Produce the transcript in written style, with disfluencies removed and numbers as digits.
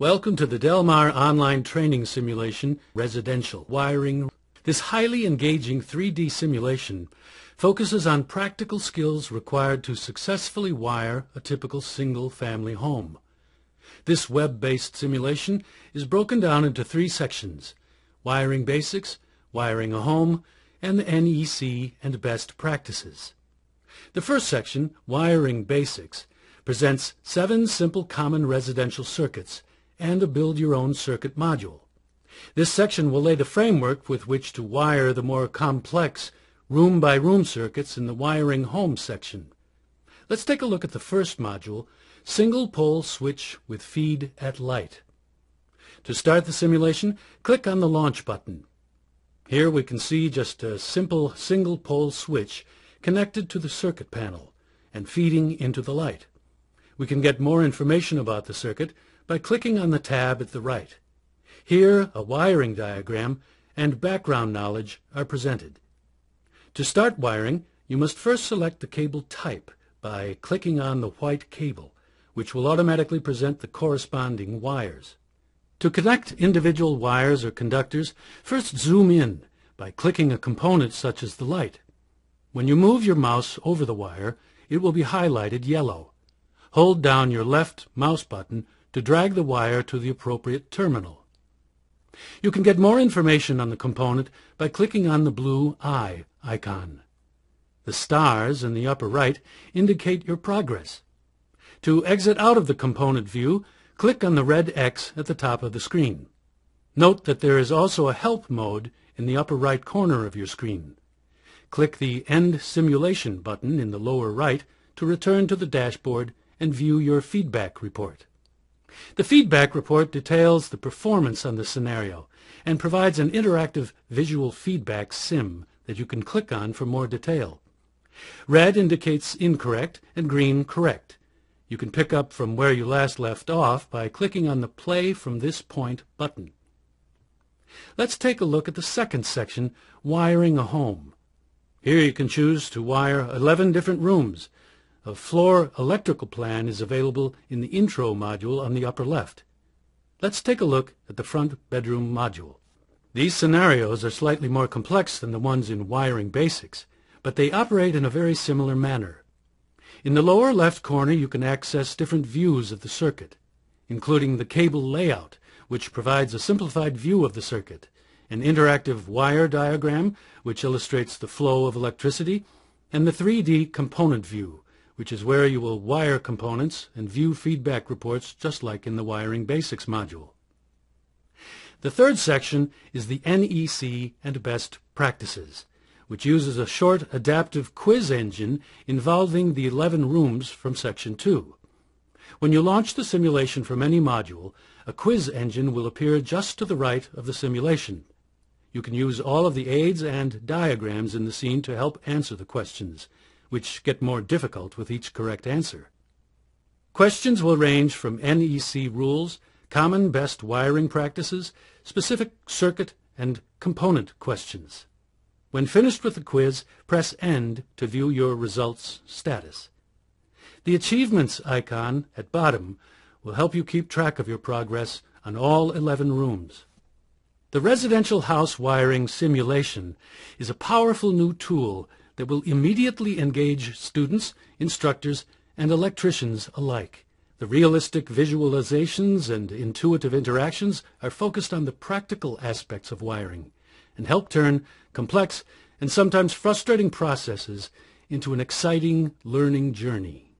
Welcome to the Delmar Online Training Simulation Residential Wiring. This highly engaging 3D simulation focuses on practical skills required to successfully wire a typical single-family home. This web-based simulation is broken down into three sections: wiring basics, wiring a home, and NEC and best practices. The first section, wiring basics, presents 7 simple common residential circuits and a build-your-own circuit module. This section will lay the framework with which to wire the more complex room-by-room circuits in the wiring home section. Let's take a look at the first module, single-pole switch with feed at light. To start the simulation, click on the launch button. Here we can see just a simple single-pole switch connected to the circuit panel and feeding into the light. We can get more information about the circuit by clicking on the tab at the right. Here, a wiring diagram and background knowledge are presented. To start wiring, you must first select the cable type by clicking on the white cable, which will automatically present the corresponding wires. To connect individual wires or conductors, first zoom in by clicking a component such as the light. When you move your mouse over the wire, it will be highlighted yellow. Hold down your left mouse button to drag the wire to the appropriate terminal. You can get more information on the component by clicking on the blue eye icon. The stars in the upper right indicate your progress. To exit out of the component view, click on the red X at the top of the screen. Note that there is also a help mode in the upper right corner of your screen. Click the End Simulation button in the lower right to return to the dashboard and view your feedback report. The feedback report details the performance on the scenario and provides an interactive visual feedback sim that you can click on for more detail. Red indicates incorrect and green correct. You can pick up from where you last left off by clicking on the Play from this point button. Let's take a look at the second section, wiring a home. Here you can choose to wire 11 different rooms. A floor electrical plan is available in the intro module on the upper left. Let's take a look at the front bedroom module. These scenarios are slightly more complex than the ones in wiring basics, but they operate in a very similar manner. In the lower left corner, you can access different views of the circuit, including the cable layout, which provides a simplified view of the circuit, an interactive wire diagram, which illustrates the flow of electricity, and the 3D component view, which is where you will wire components and view feedback reports just like in the wiring basics module. The third section is the NEC and best practices, which uses a short adaptive quiz engine involving the 11 rooms from section 2. When you launch the simulation from any module, a quiz engine will appear just to the right of the simulation. You can use all of the aids and diagrams in the scene to help answer the questions, which get more difficult with each correct answer. Questions will range from NEC rules, common best wiring practices, specific circuit and component questions. When finished with the quiz, press End to view your results status. The Achievements icon at bottom will help you keep track of your progress on all 11 rooms. The Residential House Wiring Simulation is a powerful new tool that will immediately engage students, instructors, and electricians alike. The realistic visualizations and intuitive interactions are focused on the practical aspects of wiring and help turn complex and sometimes frustrating processes into an exciting learning journey.